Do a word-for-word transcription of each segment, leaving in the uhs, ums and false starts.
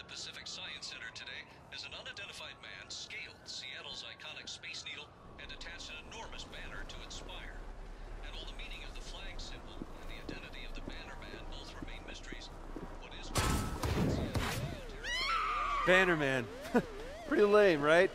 the Pacific Science Center today as an unidentified man scaled Seattle's iconic Space Needle and attached an enormous banner to its spire. And while the meaning of the flag symbol and the identity of the banner man both remain mysteries, what is Banner Man? Pretty lame, right?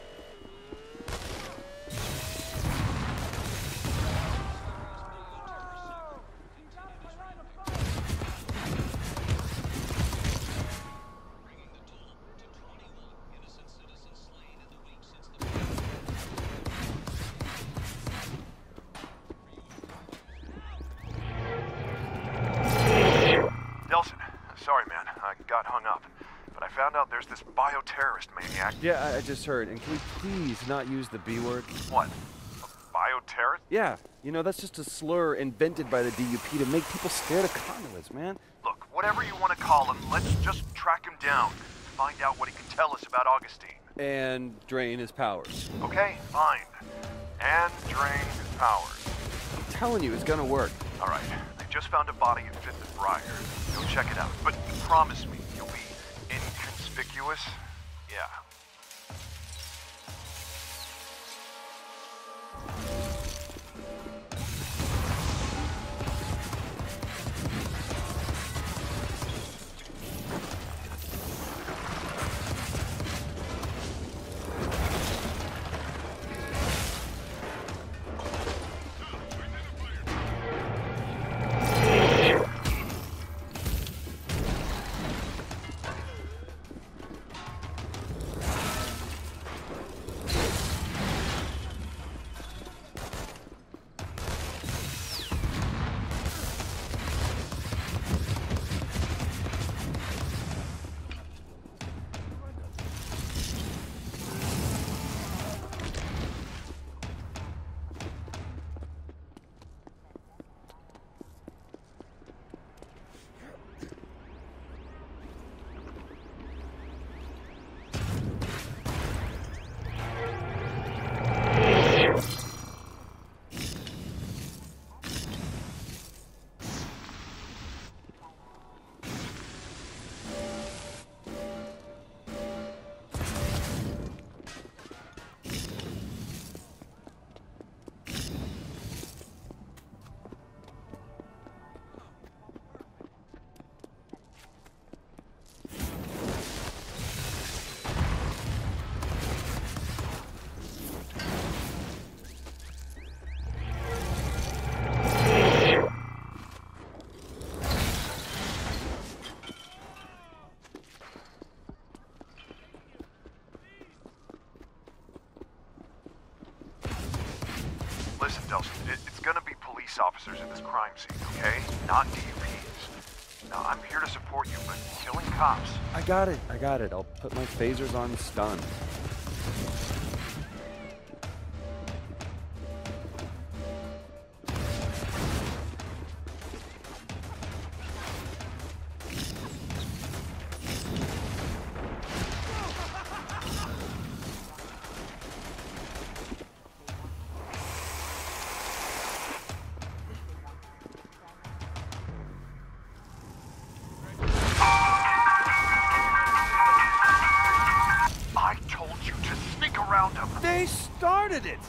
Yeah, I, I just heard. And can we please not use the B word? What? Bioterrorist? Yeah. You know, that's just a slur invented by the D U P to make people scared of communists, man. Look, whatever you want to call him, let's just track him down. Find out what he can tell us about Augustine. And drain his powers. Okay, fine. And drain his powers. I'm telling you, it's gonna work. All right. They just found a body at fifth and Briar. Go check it out. But promise me, you'll be inconspicuous. Yeah. Listen, Delsin, it, it's gonna be police officers at this crime scene, okay? Not D U Ps. Now, I'm here to support you, but killing cops... I got it, I got it. I'll put my phasers on stun. It.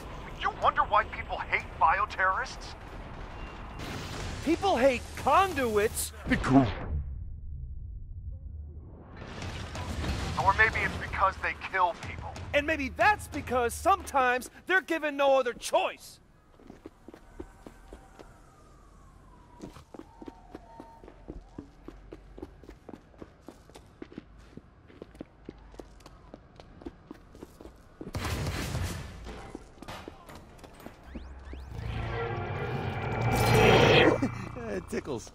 You wonder why people hate bioterrorists? People hate conduits because... Or maybe it's because they kill people. And maybe that's because sometimes they're given no other choice. Tickles.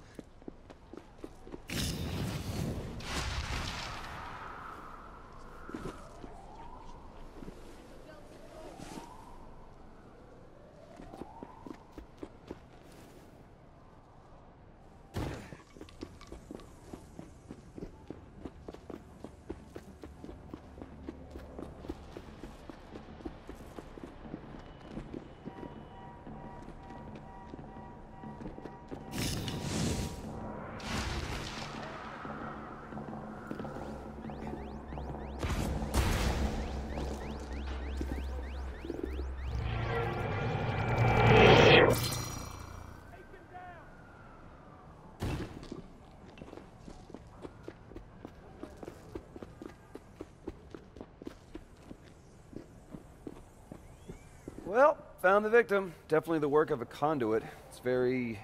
Found the victim. Definitely the work of a conduit. It's very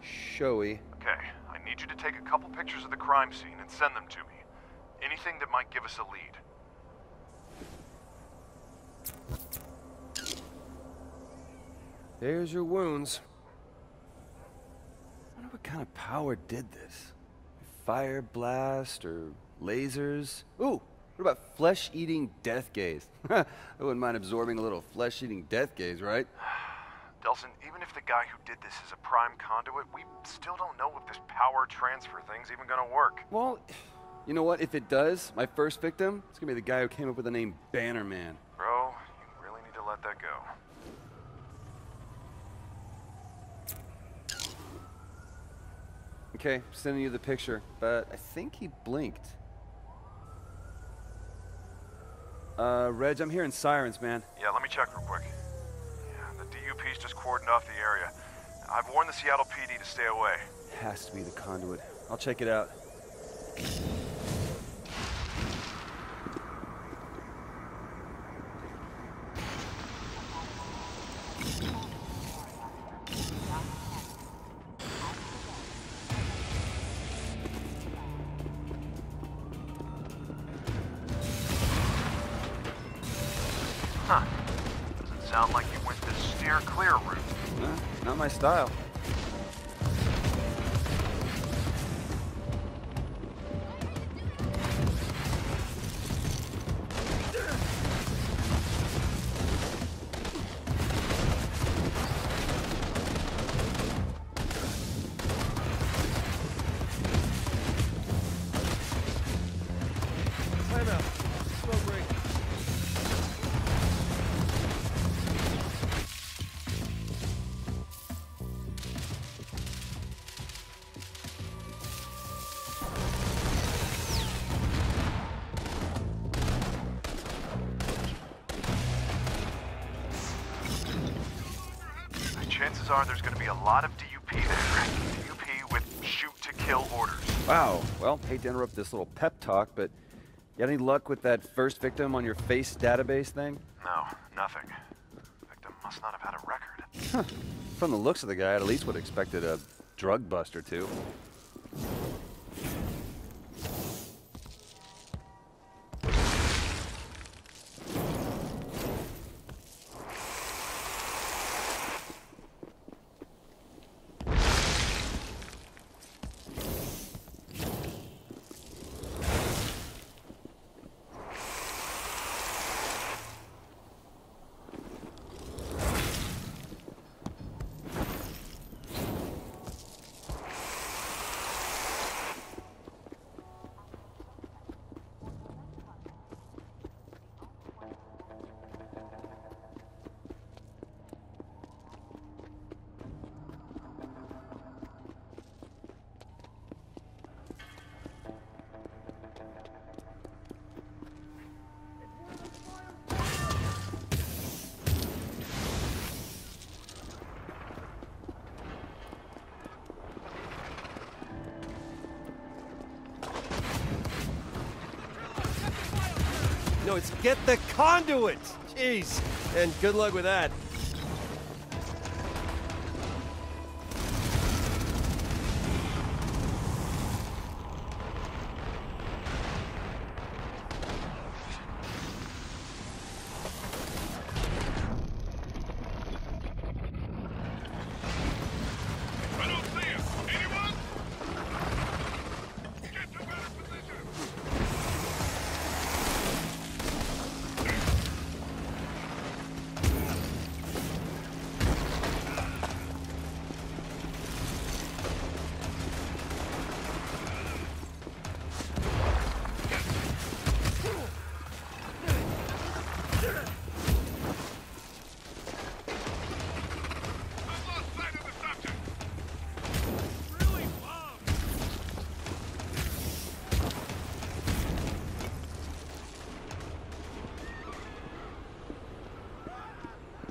showy. Okay, I need you to take a couple pictures of the crime scene and send them to me. Anything that might give us a lead. There's your wounds. I wonder what kind of power did this. Fire blast or lasers? Ooh, what about flesh-eating death gaze? I wouldn't mind absorbing a little flesh-eating death gaze, right? Delsin, even if the guy who did this is a prime conduit, we still don't know if this power transfer thing's even gonna work. Well, you know what? If it does, my first victim is gonna be the guy who came up with the name Bannerman. Bro, you really need to let that go. Okay, sending you the picture, but I think he blinked. Uh, Reg, I'm hearing sirens, man. Yeah, let me check real quick. Yeah, the D U P's just cordoned off the area. I've warned the Seattle P D to stay away. It has to be the conduit. I'll check it out. Huh. Doesn't sound like you went the steer clear route. Nah, not my style. Time out. Slow break. Chances are there's going to be a lot of D U P there. D U P with shoot-to-kill orders. Wow. Well, hate to interrupt this little pep talk, but you got any luck with that first victim on your face database thing? No, nothing. The victim must not have had a record. Huh. From the looks of the guy, I at least would have expected a drug bust or two. No, it's get the conduit! Jeez, and good luck with that.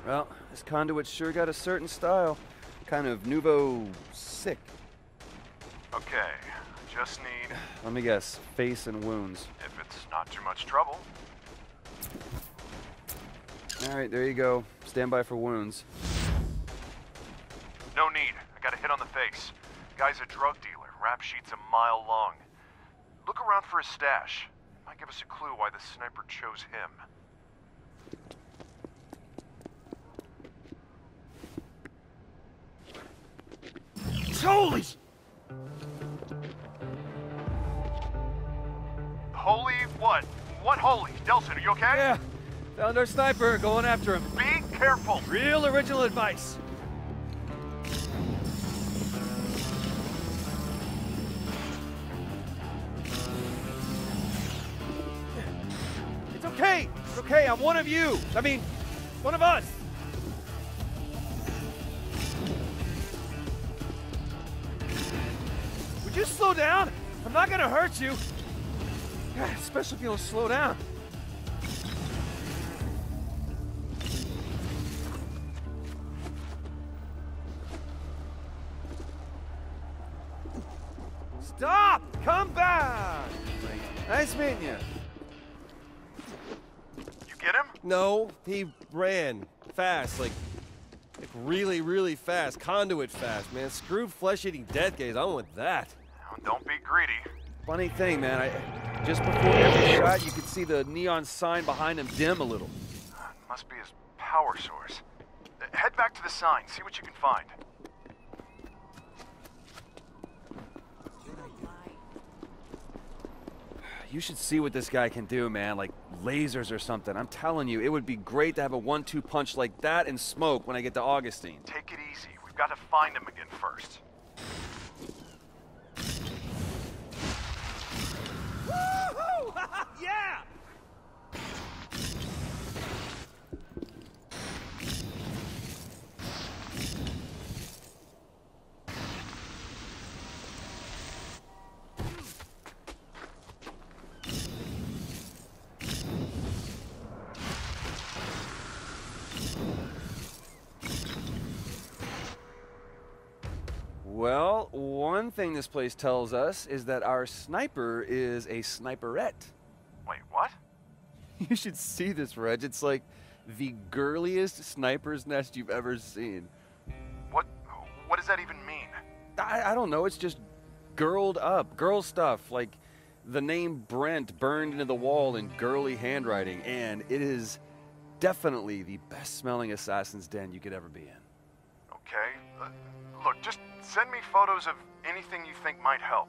Well, this conduit sure got a certain style. Kind of nouveau sick. Okay, I just need... Let me guess, face and wounds. If it's not too much trouble. All right, there you go. Stand by for wounds. No need. I got a hit on the face. Guy's a drug dealer. Rap sheet's a mile long. Look around for his stash. It might give us a clue why the sniper chose him. Holy! Holy what? What holy? Delsin, are you okay? Yeah. Found our sniper. Going after him. Be careful. Real original advice. It's okay. It's okay. I'm one of you. I mean, one of us. Would you slow down? I'm not gonna hurt you. God, especially if you don't slow down. Stop! Come back! Nice meeting you. You get him? No, he ran fast, like, like really, really fast. Conduit fast, man. Screwed flesh-eating death gaze. I want that. Now, don't be greedy. Funny thing, man. I, just before every shot, you could see the neon sign behind him dim a little. Uh, it must be his power source. Uh, head back to the sign. See what you can find. You should see what this guy can do, man. Like lasers or something. I'm telling you, it would be great to have a one two punch like that and smoke when I get to Augustine. Take it easy. We've got to find him again first. Yeah! Well, one thing this place tells us is that our sniper is a sniperette. Wait, what? You should see this, Reg. It's like the girliest sniper's nest you've ever seen. What What does that even mean? I, I don't know. It's just girled up. Girl stuff. Like the name Brent burned into the wall in girly handwriting. And it is definitely the best-smelling assassin's den you could ever be in. Okay. Uh, look, just send me photos of anything you think might help.